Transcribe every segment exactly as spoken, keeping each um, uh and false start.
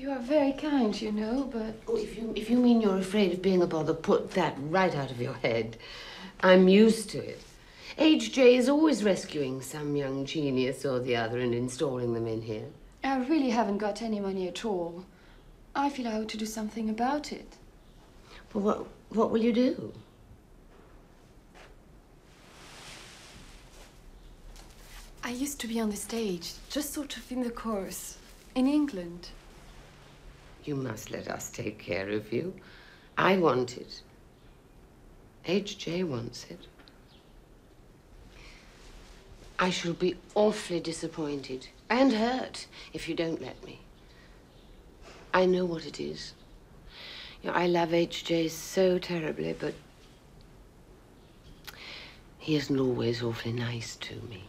You are very kind, you know, but... Oh, if you, if you mean you're afraid of being a bother, put that right out of your head. I'm used to it. H J is always rescuing some young genius or the other and installing them in here. I really haven't got any money at all. I feel I ought to do something about it. Well, what, what will you do? I used to be on the stage, just sort of in the chorus, in England. You must let us take care of you. I want it. H J wants it. I shall be awfully disappointed and hurt if you don't let me. I know what it is. You know, I love H J so terribly, but he isn't always awfully nice to me.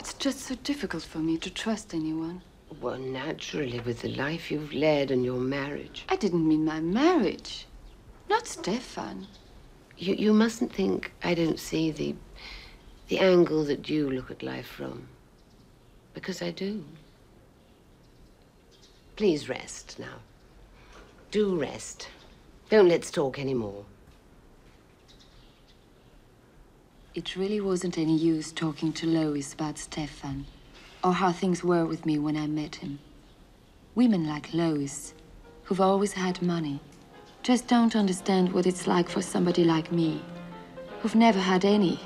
It's just so difficult for me to trust anyone. Well, naturally, with the life you've led and your marriage. I didn't mean my marriage. Not Stefan. You, you mustn't think I don't see the, the angle that you look at life from. Because I do. Please rest now. Do rest. Don't let's talk any more. It really wasn't any use talking to Lois about Stefan, or how things were with me when I met him. Women like Lois, who've always had money, just don't understand what it's like for somebody like me, who've never had any.